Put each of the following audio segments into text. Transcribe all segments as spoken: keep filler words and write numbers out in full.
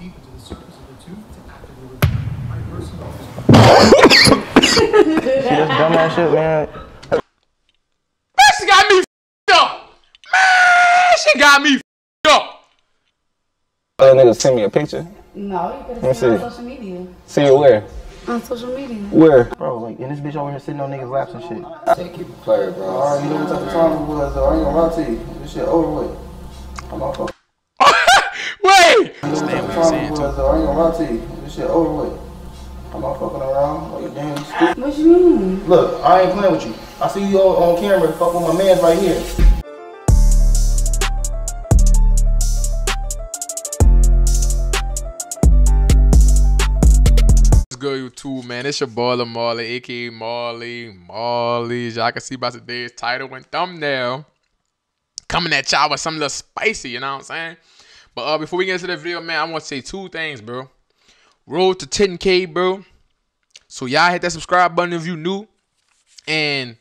deep into the surface of the tooth to actively remove my personal. She just dumb ass shit, man. She got me f***ed up. Man, she got me f***ed up. That nigga send me a picture. No, you better see it on social media. See it where? On social media. Where? Bro, like, and this bitch over here sitting on niggas' laps and shit. Take your player, bro. I already knew what type of time it was, though. I ain't gonna lie to you. This shit over with. I'm off of. Wait! I knew what type of time it was, though. I ain't gonna lie to you. This shit over with. I'm not fucking around. Like, damn stupid. What you mean? Look, I ain't playing with you. I see you all on camera. Fuck with my man's right here. Good YouTube, man. It's your boy Lah Mally, aka Marley. Marley, y'all can see by today's title and thumbnail, coming at y'all with something a little spicy. You know what I'm saying? But uh, before we get into the video, man, I want to say two things, bro. Road to ten K, bro. So y'all hit that subscribe button if you new, and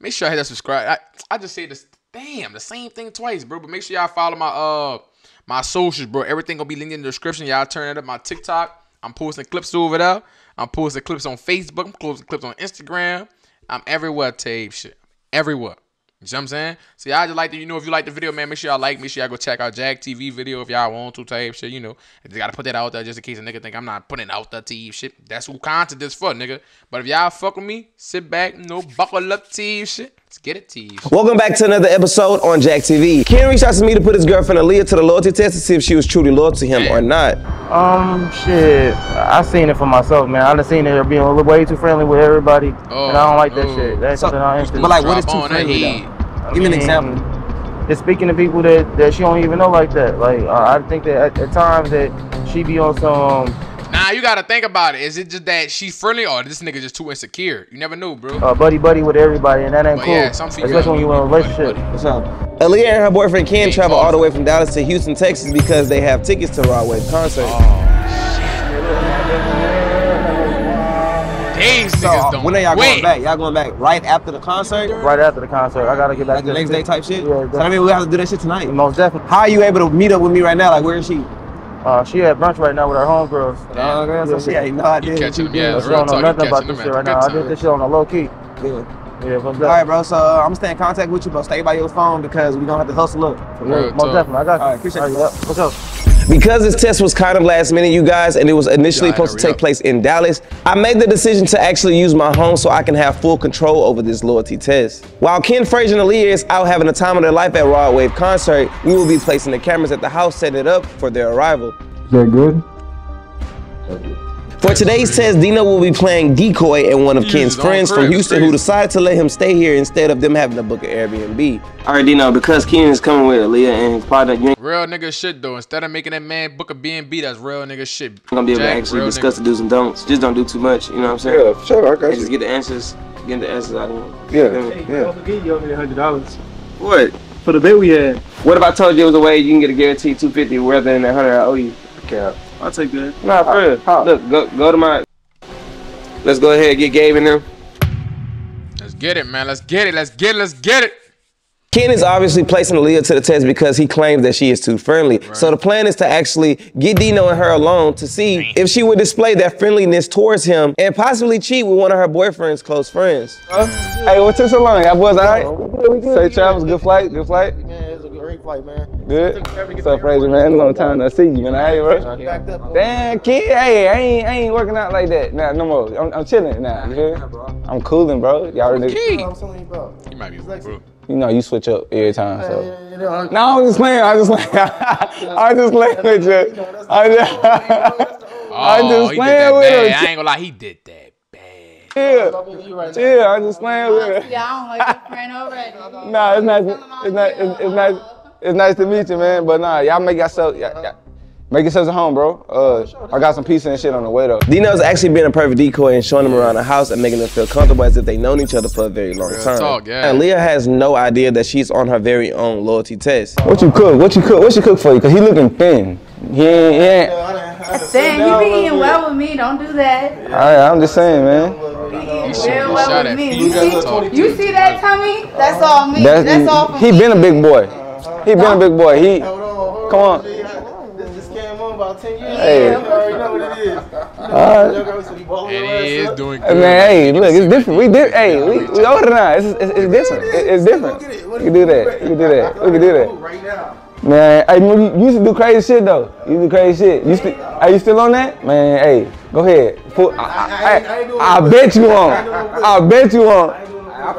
make sure I hit that subscribe. I I just say this, damn, the same thing twice, bro. But make sure y'all follow my uh my socials, bro. Everything gonna be linked in the description. Y'all turn it up. My TikTok. I'm posting clips over there. I'm posting clips on Facebook. I'm posting clips on Instagram. I'm everywhere, tape shit. Everywhere. You know what I'm saying? So y'all just like the, you know, if you like the video, man, make sure y'all like. Make sure y'all go check out Jack T V video if y'all want to, tape shit, you know. I just gotta put that out there just in case a nigga think I'm not putting it out there, tape shit. That's who content is for, nigga. But if y'all fuck with me, sit back, you know, buckle up, tape shit. Let's get it, T V. Welcome back to another episode on Jack T V. Ken reached out to me to put his girlfriend Aaliyah to the loyalty test to see if she was truly loyal to him or not. Um, shit. I seen it for myself, man. I done seen it being a little way too friendly with everybody, oh, and I don't like that oh. shit. That's so, but like, what is too friendly? Give mean, me an example. It's speaking to people that that she don't even know like that. Like, uh, I think that at, at times that she be on some. Nah, you gotta think about it. Is it just that she's friendly, or this nigga just too insecure? You never know, bro. Uh, buddy, buddy with everybody, and that ain't but cool. Yeah, some females. Especially when you in a relationship. Buddy, buddy. What's up? Aaliyah and her boyfriend Ken ain't travel all the way from Dallas to Houston, Texas, because they have tickets to Rod Wave concert. Oh, shit. These niggas don't. When are y'all going back? Y'all going back right after the concert? Right after the concert. I gotta get back. Like the next day type shit. Yeah. Exactly. So I mean, we have to do that shit tonight. Most definitely. How are you able to meet up with me right now? Like, where is she? Uh, she at brunch right now with her homegirls. Yeah. Yeah, so she ain't no idea. She did. Yeah, she don't know nothing about this shit right now. I did this shit on a low key. Yeah. Yeah, all right, bro. So uh, I'm gonna stay in contact with you, bro. Stay by your phone because we gonna have to hustle up. For real, most definitely. I got you. All right, appreciate you. What's up? Because this test was kind of last minute, you guys, and it was initially supposed to take place in Dallas, I made the decision to actually use my home so I can have full control over this loyalty test. While Ken Frazier and Aaliyah is out having the time of their life at Rod Wave concert, we will be placing the cameras at the house, setting it up for their arrival. Is that good? For today's test, Dino will be playing decoy and one of Ken's friends from Houston who decided to let him stay here instead of them having to book an Airbnb. All right, Dino, because Ken is coming with Aaliyah and his partner, you ain't real nigga shit, though. Instead of making that man book a B and B, that's real nigga shit. I'm gonna be able to actually discuss the do's and don'ts. Just don't do too much, you know what I'm saying? Yeah, sure, I got you. Just get the answers, get the answers out of you. Yeah, yeah. Don't forget you owe me one hundred dollars. What? For the bet we had. What if I told you it was a way you can get a guaranteed two hundred fifty dollars rather than that one hundred dollars I owe you? Okay. I'll take that. Nah, for real. How? Look, go, go to my... Let's go ahead and get Gabe in there. Let's get it, man. Let's get it. Let's get it. Let's get it. Ken is obviously placing Aaliyah to the test because he claims that she is too friendly. Right. So the plan is to actually get Dino and her alone to see Dang. if she would display that friendliness towards him and possibly cheat with one of her boyfriend's close friends. Uh, hey, what took so long? Y'all boys all right? Oh, we good. Say Travis, good flight, good flight. Yeah, it was a great flight, man. Good? What's up, Frazier, man? It's a long time I see you, man. Hey, bro. Damn, kid, hey, I ain't, I ain't working out like that. Nah, no more. I'm, I'm chilling now, you hear? I'm cooling, bro. Y'all really... Key. You might be bro. You know, you switch up every time, so. Hey, you know, no, I was just playing, I was just playing. I was just playing with you. I was just, I was just playing with him. I ain't gonna lie, he did that bad. Yeah, yeah, I was just playing with him. Yeah, I don't like your friend already. Nah, it's nice, it's nice, it's, it's nice, it's nice to meet you, man, but nah, y'all make yourself, Make yourselves at home, bro. Uh, I got some pizza and shit on the way, though. Dino's actually being a perfect decoy and showing them around the house and making them feel comfortable as if they've known each other for a very long Real time. Talk, yeah. And Leah has no idea that she's on her very own loyalty test. What you cook? What you cook? What you cook for you? Because he looking thin. He ain't, he ain't. Saying, you be eating well with me. Don't do that. All right, I'm just saying, man. You see, well with me. You, see, you see that tummy? That's all me. That's, That's all for he me. He been a big boy. He been a big boy. He, come on. about ten years. Hey. You already know what it is. Uh, it is doing good. Man, hey, look, it's different. We did. Hey, we we older now. It's it's, it's different. It it's different. You can do that. You can do that. You can do that. Right now. Man, I you used to do crazy shit though. You do crazy shit. You still are you still on that? Man, hey, go ahead. Full, I, I, I, I, I bet you on. I bet you on.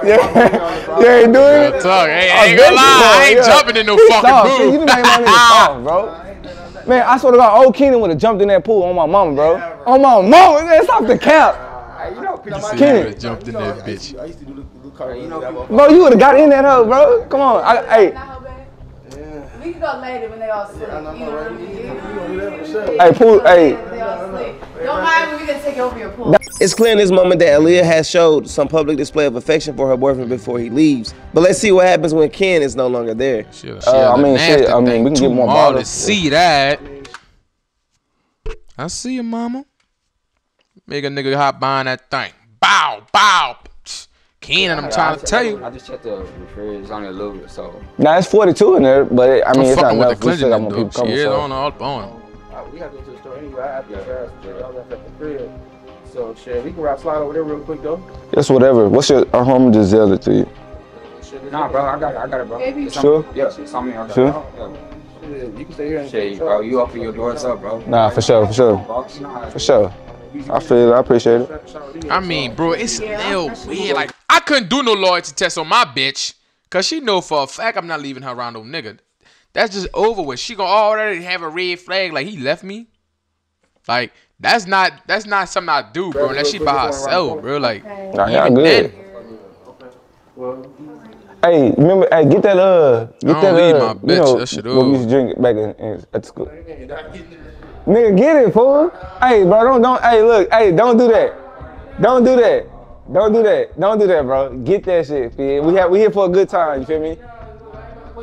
Yeah, you ain't doing it. Hey, I ain't gonna lie, I ain't yeah. jumping in no He's fucking soft, pool. See, you ain't on soft, bro. Man, I swear to God, old Kenny would have jumped in that pool on my mama, bro. Yeah, bro. On my mama, man, stop the cap. You know, you see, Kenny you jumped in that bitch. I used to do the blue car. Bro, you would have got in that hoe, bro. Come on, I, hey. We can go later when they all sleep. Yeah, no, you know what I mean? Hey, pool, hey. Don't mind when we can take over your pool. It's clear in this moment that Aaliyah has showed some public display of affection for her boyfriend before he leaves. But let's see what happens when Ken is no longer there. She, she uh, I mean, shit, I mean, we can get more bottles. To see that. I see you, mama. Make a nigga hop behind that thing. Bow, bow. Ken, and I'm trying to tell you. I just checked the refrigerator. It's only a little bit, so. Nah, it's forty-two in there, but it, I mean, I'm it's not enough. I'm fucking with the cleansing, yeah, on all on. Uh, we have to go to the store anyway. I have to go to all that crib. So, shit, we can wrap slide over there real quick, though. Yes, whatever. What's your uh, home Giselle to you? Nah, bro, I got it, I got it, bro. Baby. Sure? Yeah, it's on me. I got sure? It. Yeah. You can stay here and shit, bro. You open your doors up, bro. Nah, for sure, for sure. For sure. I feel it. I appreciate it. I mean, bro, it's still yeah, weird. Like, I couldn't do no loyalty test on my bitch, cause she know for a fact I'm not leaving her around no nigga. That's just over with. She gonna already have a red flag. Like, he left me. Like, that's not that's not something I do, bro. Unless she by herself, bro. Like, nah, y'all good. Hey, remember? Hey, get that uh, get I don't that leave uh, my bitch. You know, that shit over. We used to drink it back in, in, at school. Nigga, get it, fool. Hey, bro, don't, don't, hey, look, hey, don't do that. Don't do that. Don't do that. Don't do that, bro. Get that shit, feel. We have, we here for a good time, you feel me?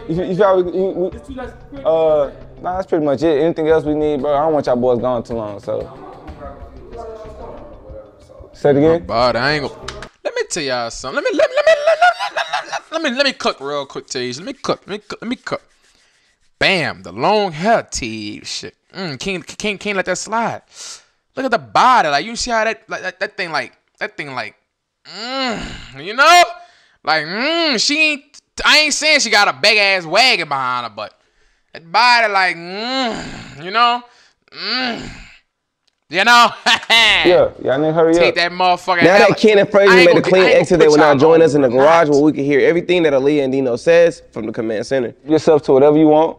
You, you feel we, we, uh, nah, that's pretty much it. Anything else we need, bro, I don't want y'all boys gone too long, so. Say it again? But I ain't gonna, let me tell y'all something. Let me, let me, let me, let me, let me, let me cook real quick, T. Let me cook, let me cook, let me cook. Bam, the long hair T shit. Mm, can't, can't, can't let that slide. Look at the body. Like, you see how that, like, that, that thing, like, that thing, like, mm, you know? Like, mm, she ain't, I ain't saying she got a big-ass wagon behind her, but that body, like, mm, you know? Mm, you know? Yeah, y'all need to hurry Take up. Take that motherfucker. Now that Ken and Frazier made a clean exit, they will now join us in the garage where we can hear everything that Aaliyah and Dino says from the command center. Yourself to whatever you want.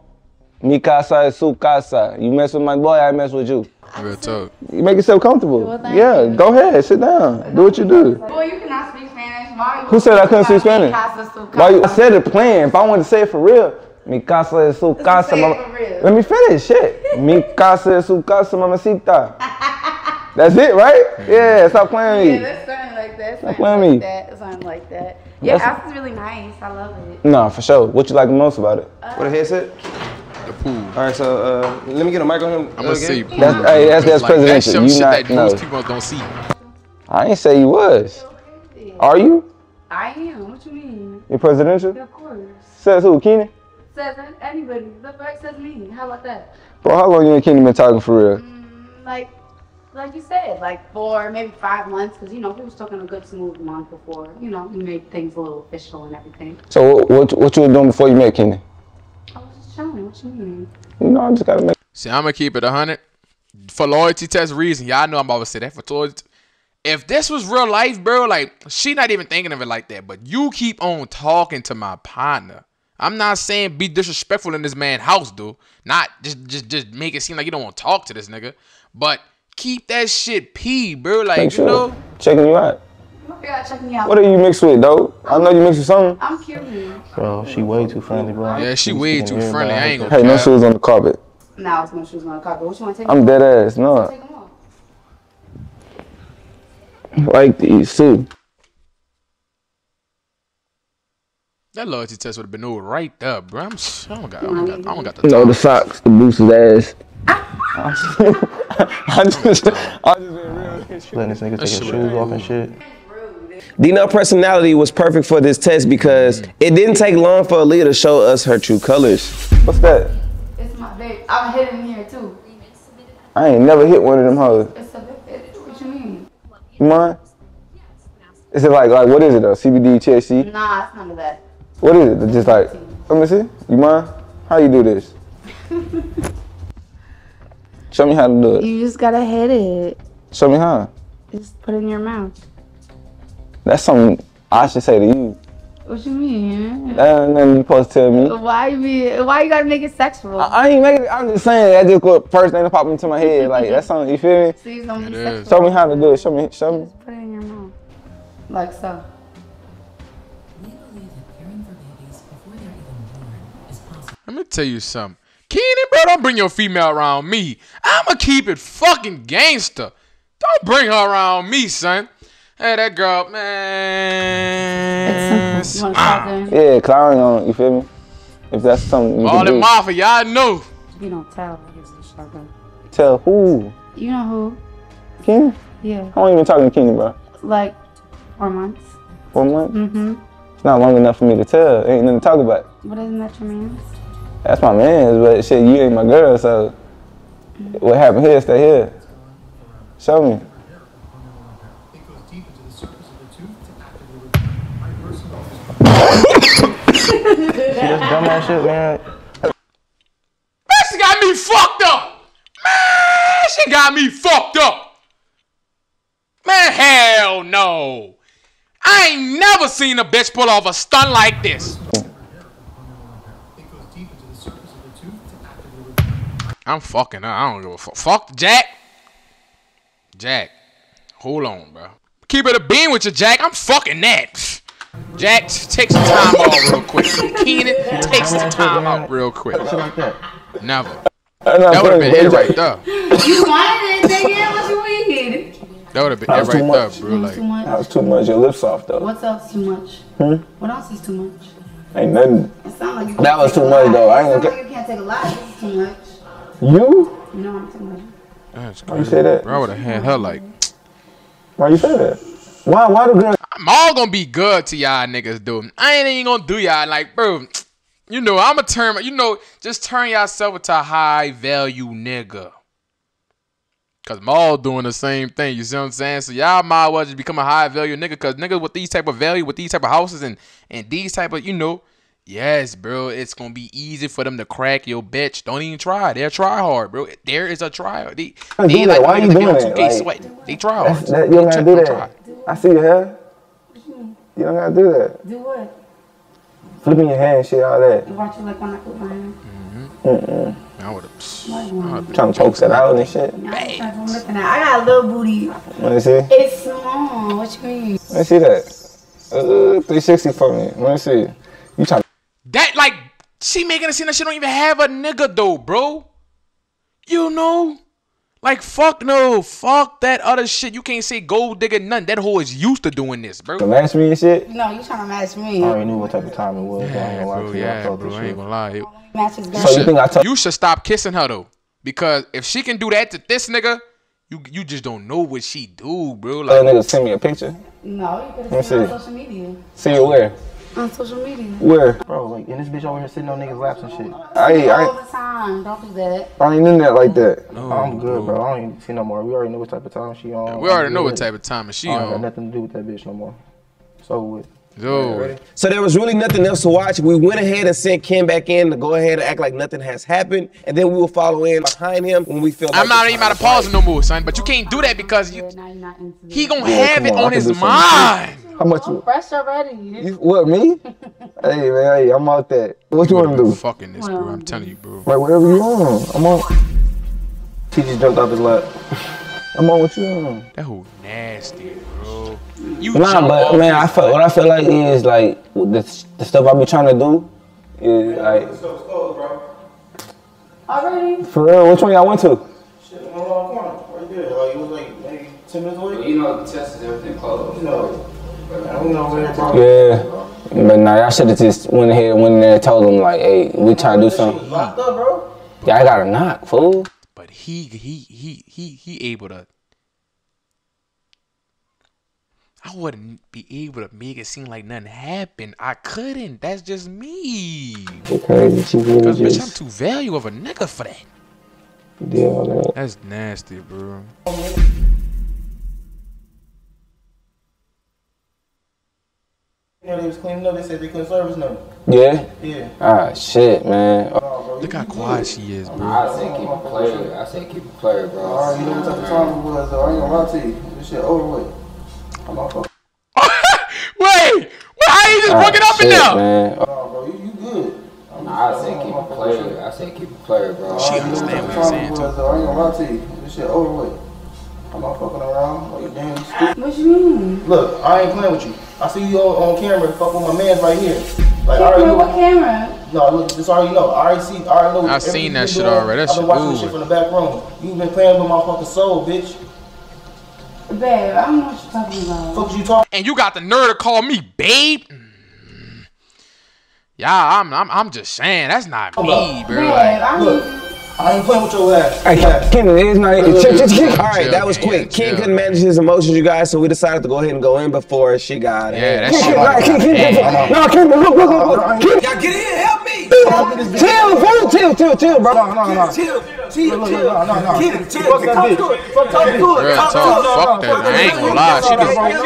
Mi casa es su casa. You mess with my boy, I mess with you. Real talk. You make yourself comfortable. Well, yeah, you. Go ahead, sit down. Do what you do. Well, you cannot speak Spanish. Why Who said I couldn't speak Spanish? Why you said it playing? If I wanted to say it for real, mi casa es su casa. Let me finish, shit. Mi casa es su casa, mamacita. That's it, right? Yeah, stop playing me. Yeah, that's something like that. Stop playing like me. That. Something like that. Yeah, that's it's really nice. I love it. Nah, for sure. What you like most about it? Uh, what a headset? Pool. All right, so uh, let me get a mic on him. I'm gonna say pool. That's, hey, that's, that's like, presidential. That's you not, that no. People don't see. I ain't say you was. Are you? I am. What you mean? You're presidential? Of course. Says who? Keenan? Says anybody. The fact says me. How about that? Bro, how long you and Keenan been talking for real? Mm, like, like you said, like four, maybe five months. Cause you know we was talking a good smooth month before. You know, we made things a little official and everything. So what what, what you were doing before you met Keenan? What you mean? No, I just gotta make. See, I'm gonna keep it a hundred for loyalty test reason. Y'all know I'm about to say that for loyalty. If this was real life, bro, like she not even thinking of it like that. But you keep on talking to my partner. I'm not saying be disrespectful in this man's house, dude. Not just just just make it seem like you don't want to talk to this nigga. But keep that shit pee, bro. Like make you sure. know, checking you out. What are you mixed with, though? I know you mixed with something. I'm curious. Bro, she way too friendly, bro. Yeah, she way too friendly. I ain't gonna Hey, no shoes on the carpet. Nah, it's no shoes on the carpet. What you want to take? I'm dead ass. No. Take them off. Like these too. That loyalty test would have been over right there, bro. I'm. I don't got. I don't got. I don't got the. No, the socks, the boots, his ass. I just. I just been real. Letting this nigga take his shoes off and shit. Dino's personality was perfect for this test because it didn't take long for Aaliyah to show us her true colors. What's that? It's my babe. I'm hidden here too. I ain't never hit one of them hoes. It's a bit. What you mean? Mine? Is it like, like what is it though? C B D, T H C? Nah, it's none of that. What is it? Just like, let me see. You mind? How you do this? Show me how to do it. You just gotta hit it. Show me how. Just put it in your mouth. That's something I should say to you. What you mean? That ain't nothing you supposed to tell me. Why be? Why you gotta make it sexual? I, I ain't making it. I'm just saying that just what first thing that popped into my head. Like that's something. You feel me? Please don't be sexual. Show me how to do it. Show me. Show me. Just put it in your mouth. Like so. Let me tell you something. Kenny, bro, don't bring your female around me. I'ma keep it fucking gangster. Don't bring her around me, son. Hey, that girl, man. It's simple. You wanna try it? Yeah, clowning on, you feel me? If that's something you all can do. All the mafia, y'all know. You don't tell. Tell who? You know who? Kenny? Yeah. I don't even talk to Kenny, bro. Like, four months. Four months? Mm-hmm. It's not long enough for me to tell. Ain't nothing to talk about. But isn't that your man's? That's my man's, but shit, you ain't my girl, so what happened here, stay here. Show me. See this dumb ass shit, man? She got me fucked up! Man, she got me fucked up! Man, hell no! I ain't never seen a bitch pull off a stunt like this. I'm fucking up. I don't give a fuck. Fuck Jack. Jack. Hold on, bro. Keep it a bean with you, Jack. I'm fucking that. Jack, take some time off real quick. Keenan, take some time off real quick. Never. That would have been it right there. You wanted it, nigga. What you mean? That would have been it right there, bro. Like, that was too much. Your lips off, though. What else is too much? Hmm? What else is too much? Ain't nothing. It sound like you can't. That was too much, though. I ain't gonna. You can't take a lot. It's too much. You? No, I'm too much. That's crazy. Why you say that? Bro, I would have had her like. Why you say that? Why? Why the girl? I'm all gonna be good to y'all niggas, dude. I ain't even gonna do y'all like, bro. You know, I'ma turn. You know, just turn yourself into a high value nigga. Cause I'm all doing the same thing. You see what I'm saying? So y'all might as well just become a high value nigga. Cause niggas with these type of value, with these type of houses and and these type of, you know. Yes, bro. It's gonna be easy for them to crack your bitch. Don't even try. They're try hard, bro. There is a try hard. They, they like, why are you doing that? Like, like, they try hard. That, you don't gotta do that. I see your hair. You don't gotta do that. Do what? Flipping your hand, shit, all that. You watch it like when I put my hand. Mm-hmm. Mm-mm. I would have. Trying to poke that out and shit. I got a little booty. Let me see. It's small. What you mean? Let me see that. Uh, three sixty for me. Let me see. You trying? That, like, she making it seem like she don't even have a nigga, though, bro. You know? Like, fuck no. Fuck that other shit. You can't say gold digger, nothing. That hoe is used to doing this, bro. To match me and shit? No, you trying to match me. I already knew what type of time it was. Yeah, so I bro, yeah, I bro. I ain't gonna lie. Matches so you, think I you should stop kissing her, though. Because if she can do that to this nigga, you you just don't know what she do, bro. Like, that nigga send me a picture. No, you could have seen it on social media. See it where? On social media. Where? Bro, like, and this bitch over here sitting on niggas' laps and shit. I ain't, I ain't, all the time. Don't do that. I ain't in that like that. No, I'm no. good, bro. I don't even see no more. We already know what type of time she on. Yeah, we already know what type of time she on. I got nothing to do with that bitch no more. So what? Yo. So there was really nothing else to watch. We went ahead and sent Ken back in to go ahead and act like nothing has happened, and then we will follow in behind him when we feel. Like I'm not even about to pause it no more, son. But you can't do that because you, he gonna yeah, have it on, on his mind. How much? I'm fresh already. You, what me? Hey man, hey, I'm out that. What you, you wanna do? Fucking this, bro. I'm telling you, bro. Like whatever you want, I'm on. He just jumped off his lap. I'm on with you. On. That whole nasty, bro. You nah, but man, I feel, what I feel like is like the the stuff I be trying to do is like. Already. For real, which one y'all went to? Shit, one corner, right there. Like it was like maybe ten minutes away. Well, you know, the test is everything closed. You know, I don't know where they're yeah, but nah, y'all should have just went ahead, went in there, and told them like, hey, we trying to do something. Locked up, bro. Yeah, I got a knock, fool. But he he he he he able to. I wouldn't be able to make it seem like nothing happened. I couldn't. That's just me. Because bitch, I'm too value of a nigga for that. did all that. That's nasty, bro. You know, they was cleaning up, they said they couldn't service nothing. Yeah? Yeah. Ah, shit, man. Look how quiet she is, bro. I said keep it player. I said keep it player, bro. All right, you know what type of time it was, though. I ain't gonna lie to you. This shit over with. I'm not fucking. Wait! How you just ah, fucking up shit, and down? Man. No, bro, you, you good. I'm nah, I said keep it player. I said keep it player, bro. She understand what I'm saying, too. I ain't gonna lie to you. This shit over with. I'm not fucking around. Like, damn stupid. What you mean? Look, I ain't playing with you. I see you on, on camera. Fuck with my man's right here. Like, I already know. What camera? No, look, this already know. I already see. I already know. I've seen that shit already. I've been watching this shit from the back room. You've been playing with my fucking soul, bitch. Babe, I don't know what you're talking about. Fuck you talking. And you got the nerve to call me babe? Yeah, I'm. I'm. I'm just saying. That's not me, bro. Babe, like, I mean. I ain't playing with your ass. Hey, yeah. Ken, it is not. All right, that was quick. Ken couldn't manage his emotions, you guys, so we decided to go ahead and go in before she got it. Yeah, that's Ken, Ken, Ken, no, Ken, look, look, look, look. Y'all get in, help me. Chill, chill, chill, chill, bro. No, no, no. Chill, chill, chill. No, no, no. Ken, chill. Fuck that bitch. Fuck that bitch. Fuck that. I ain't gonna lie. She just like I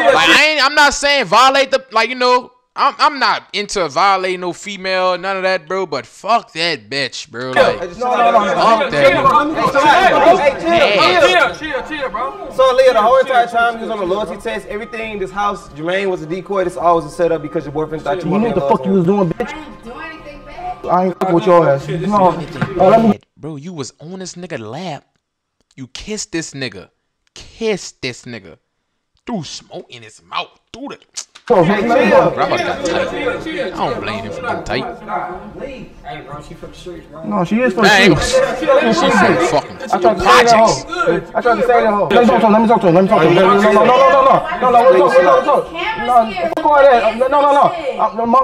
ain't. I'm not saying violate the like you know. I'm I'm not into violating no female, none of that, bro. But fuck that bitch, bro. Like, no, no, no, no. Fuck that. Hey, chill, chill, chill, bro. So, Leah, the whole entire time you was on the loyalty test, everything, this house, Jermaine was a decoy. This all was a setup because your boyfriend thought you were. You knew what the fuck you was doing, bitch. I ain't doing anything bad. I ain't fucking with your ass. No, bro, you was on this nigga lap. You kissed this nigga. Kissed this nigga. Threw smoke in his mouth. Threw the. Bro, I don't blame him for being tight. No, she is from the streets. She's from fucking projects. I tried to say that hoe. I tried to say that hoe. Let me talk to him. Let me talk to him. Let me talk to him. No, no, no, no, no, no, no, no, fuck all that. No, no, no.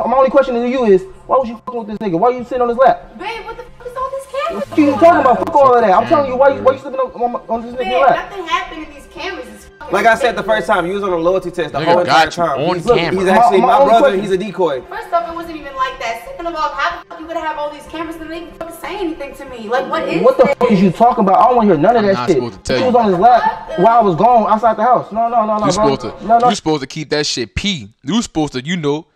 My only question to you is, why was you fucking with this nigga? Why are you sitting on his lap? Babe, what the fuck is all this camera? What you talking about? Fuck all of that. I'm telling you, why you sitting on this nigga's lap? Nothing happened to these cameras. Like I said the first time, he was on a loyalty test the whole entire time. He's, look, he's actually my, my, my brother, and he's a decoy. First off, it wasn't even like that. Second of all, how the fuck you gonna have all these cameras and they fucking say anything to me? Like, what is What the this? fuck is you talking about? I don't want to hear none of that shit. He was on his lap while I was gone outside the house. No, no, no, no, you bro. Supposed to, no, no. You supposed to keep that shit P. You supposed to, you know.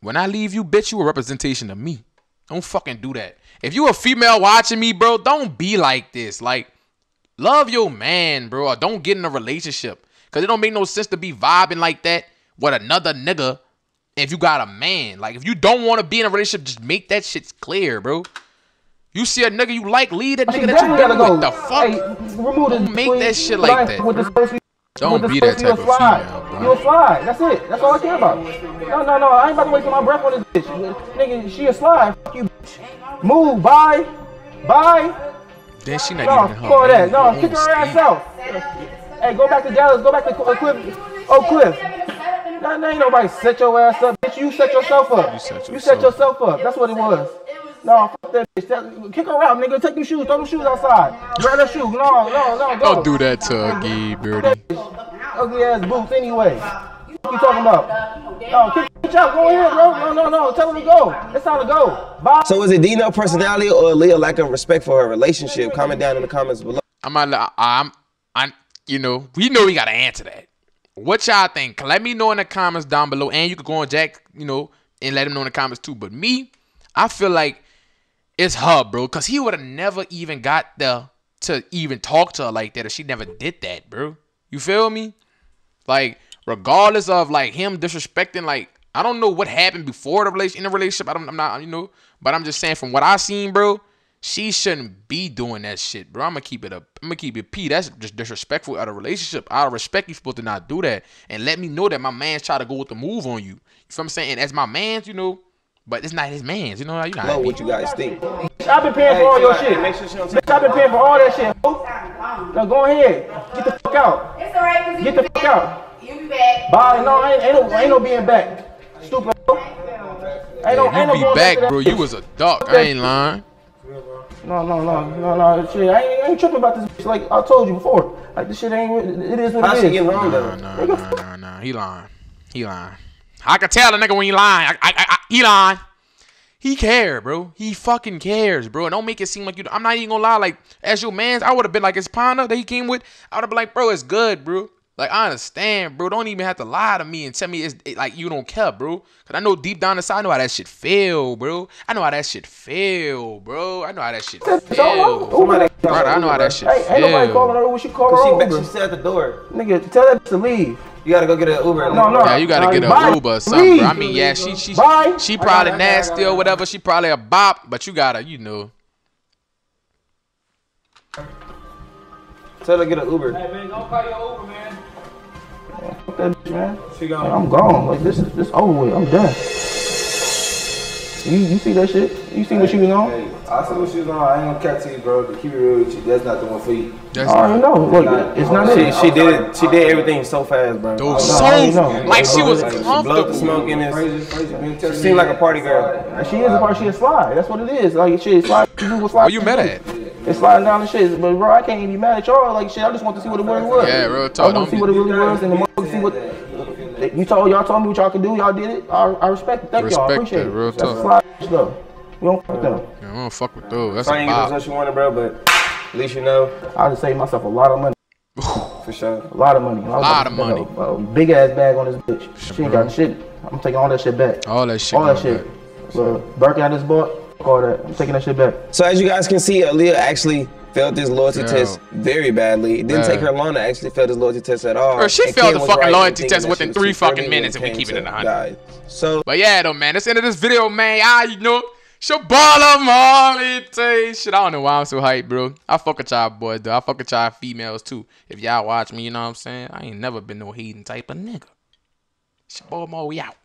When I leave you, bitch, you a representation of me. Don't fucking do that. If you a female watching me, bro, don't be like this. Like, love your man, bro. Or don't get in a relationship. Because it don't make no sense to be vibing like that with another nigga if you got a man. Like, if you don't want to be in a relationship, just make that shit clear, bro. You see a nigga you like, leave that nigga that you been with. The fuck? Hey, remove don't make please, that shit like that. With the don't with be that type of female, bro. You'll slide. That's it. That's all I care about. No, no, no. I ain't about to waste my breath on this bitch. Nigga, she a slide. Fuck you, bitch. Move. Bye. Bye. Then she not no, even her. Call that. No, kick her ass out. Hey, go back to Dallas. Go back to Oak Cliff. Oak Cliff. Nah, nah, ain't nobody set your ass up, bitch. You set yourself up. You set yourself, you set yourself up. That's what it was. No, fuck that bitch. That, kick her out, nigga. Take them shoes. Throw them shoes outside. Grab her shoes. No, no, no. Go. Don't do that to Ugly Birdie. Ugly ass boots anyway. What you talking about? No, kick the bitch out. Go ahead, bro. No, no, no. Tell her to go. It's time to go. Bye. So is it Dino personality or Aaliyah lack of respect for her relationship? Comment down in the comments below. I'm not, I'm, I'm, you know, we know we got to answer that. What y'all think? Let me know in the comments down below. And you can go on Jack, you know, and let him know in the comments too. But me, I feel like it's her, bro. Because he would have never even got there to even talk to her like that if she never did that, bro. You feel me? Like, regardless of like him disrespecting, like I don't know what happened before the relation in the relationship. I don't, I'm not, you know, but I'm just saying from what I seen, bro, she shouldn't be doing that shit, bro. I'm gonna keep it up. I'm gonna keep it P. That's just disrespectful out of relationship. Out of respect, you supposed to not do that and let me know that my man's try to go with the move on you. You feel what I'm saying? And as my man's, you know, but it's not his man's. You know how you know what you guys think. I've been paying for all your shit. I've been paying for all that shit. Now go ahead, get the fuck out. It's alright. Get the fuck out. You be back. Bye. No, I ain't, ain't, no, ain't no being back. Stupid. Yeah, ain't no, ain't you no be back, bro. Shit. You was a duck. I ain't lying. No, no, no, no, no. Shit, I ain't, I ain't tripping about this bitch. Like I told you before. Like this shit ain't. It is what How it is. Get wrong, nah, nah, nah, nah, nah. He lying. He lying. I can tell a nigga when he lying. I, I, I, he lying. He care, bro. He fucking cares, bro. And don't make it seem like you. I'm not even gonna lie. Like, as your man's, I would have been like his partner that he came with. I would have been like, bro, it's good, bro. Like, I understand, bro. Don't even have to lie to me and tell me it's it, like you don't care, bro. Cause I know deep down inside, I know how that shit feel, bro. I know how that shit feel, bro. I know how that shit feel. Somebody, bro, I know how that shit hey, feel. Ain't nobody calling her when she called her. She, she said at the door. Nigga, tell her to leave. You gotta go get an Uber. No, no. Yeah, you gotta get an Uber or something, bro. I mean, yeah, she she she, she probably nasty or whatever. She probably a bop, but you gotta, you know. Tell her to get an Uber. Hey man, don't call your Uber, man. Fuck that bitch, man. She gone. I'm gone. Like this is this over with. I'm done. You you see that shit? You see hey, what she was on? Hey, I see what she was on. I ain't gonna catch to you, bro. But keep it real with you. That's not the one for you. That's I already know. Look, not, it's not. She, she did. She did everything so fast, bro. Dude, so like she was comfortable. She smoking this. She seemed like a party girl. She is a party. She a slide. That's what it is. Like she slide. She do what slide. Where you met at? It's sliding down the shit. But bro, I can't even be mad at y'all. Like shit, I just want to see what it really was. Yeah, real talk. I want to see what it really was, and the see what. You told y'all told me what y'all can do. Y'all did it. I, I respect it. Thank y'all. I appreciate it. Real talk. That's slide stuff. We don't fuck them. Yeah, we don't fuck with those. That's a vibe. I ain't getting what you wanted, bro, but at least you know. I just saved myself a lot of money. For sure. A lot of money. A lot of money. A big ass bag on this bitch. She ain't got shit. I'm taking all that shit back. All that shit. All that shit. Birkin I just bought. All that. I'm taking that shit back. So as you guys can see, Aaliyah actually failed this loyalty Girl. test very badly. It didn't Bad. take her long to actually fail this loyalty test at all. Girl, she and failed Ken the fucking right loyalty test within three fucking minutes if we keep it in the hundred. So, but yeah, though, man, that's the end of this video, man. I, you know, Shabala Marley shit. I don't know why I'm so hyped, bro. I fuck with y'all boys, though. I fuck with y'all females, too. If y'all watch me, you know what I'm saying? I ain't never been no heathen type of nigga. Shabala Marley, we out.